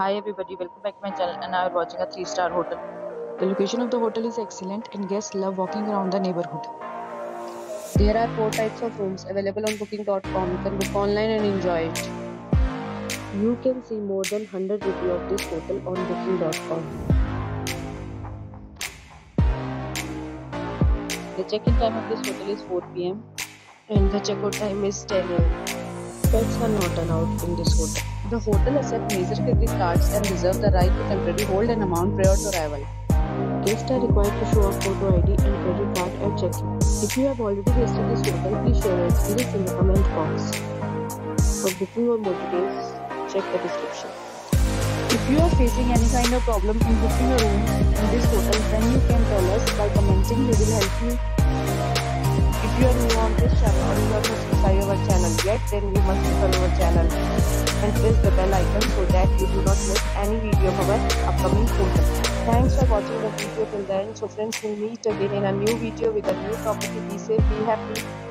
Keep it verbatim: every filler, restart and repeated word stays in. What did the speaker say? Hi everybody, welcome back to my channel, and now we are watching a three star hotel. The location of the hotel is excellent and guests love walking around the neighborhood. There are four types of rooms available on booking dot com. You can book online and enjoy it. You can see more than one hundred reviews of this hotel on booking dot com. The check-in time of this hotel is four P M and the check-out time is ten A M Pets are not allowed in this hotel. The hotel accepts major credit cards and reserves the right to temporarily hold an amount prior to arrival. Guests are required to show a photo I D and credit card at check-in. If you have already visited this hotel, please share your experience in the comment box. For booking or more details, check the description. If you are facing any kind of problem in booking a room in this hotel, then you can tell us by commenting. We will help you. If you are new on this channel or you are not subscribed to our channel yet, then you must follow our channel and press the bell icon so that you do not miss any video of our upcoming hotel. Thanks for watching the video till the end. So friends, we'll meet again in a new video with a new property. Be safe, be happy.